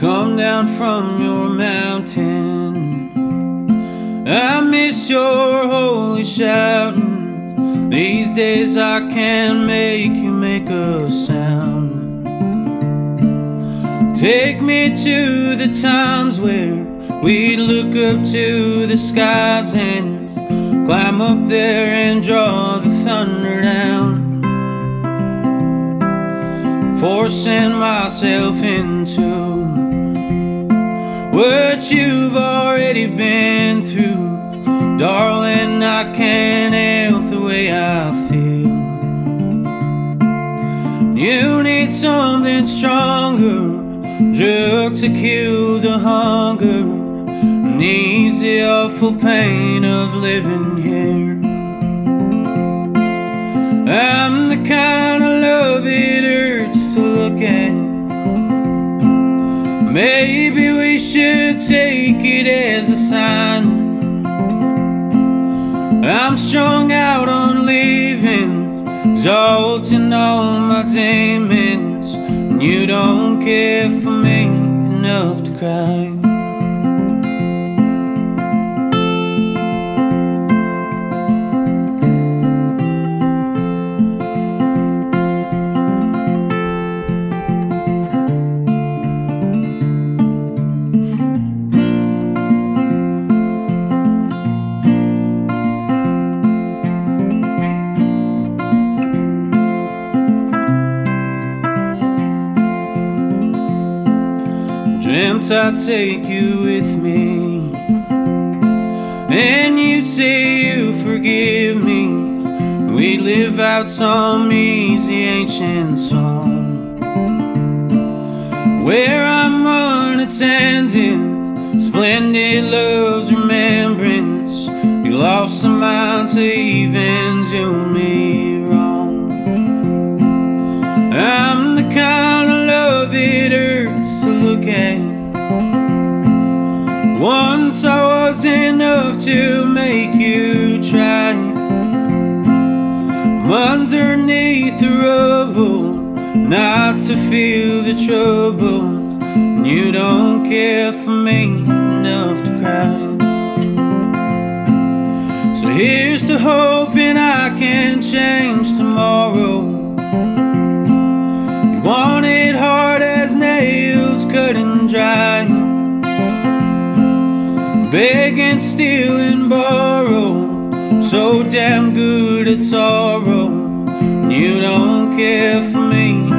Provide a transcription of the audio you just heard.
Come down from your mountain. I miss your holy shouting. These days I can't make you make a sound. Take me to the times where we'd look up to the skies and climb up there and draw the thunder down. Forcing myself into what you've already been through, darling, I can't help the way I feel. You need something stronger, drugs to kill the hunger, and ease the awful pain of living here. I'm the kind of love it hurts to look at. Maybe we should take it as a sign. I'm strung out on leaving, exalting all my demons, and you don't care for me enough to cry. Dreamt I'd take you with me, and you'd say you forgive me. We'd live out some easy ancient song where I'm unattended, splendid love's remembrance. You lost your mind to even do me wrong. I'm the kind of love it hurts to look at. Once I was enough to make you try. I'm underneath the rubble, not to feel the trouble, and you don't care for me enough to cry. So here's to hoping I can change tomorrow. You want it hard as nails, cut and dry. Beg and steal and borrow, so damn good at sorrow. You don't care for me.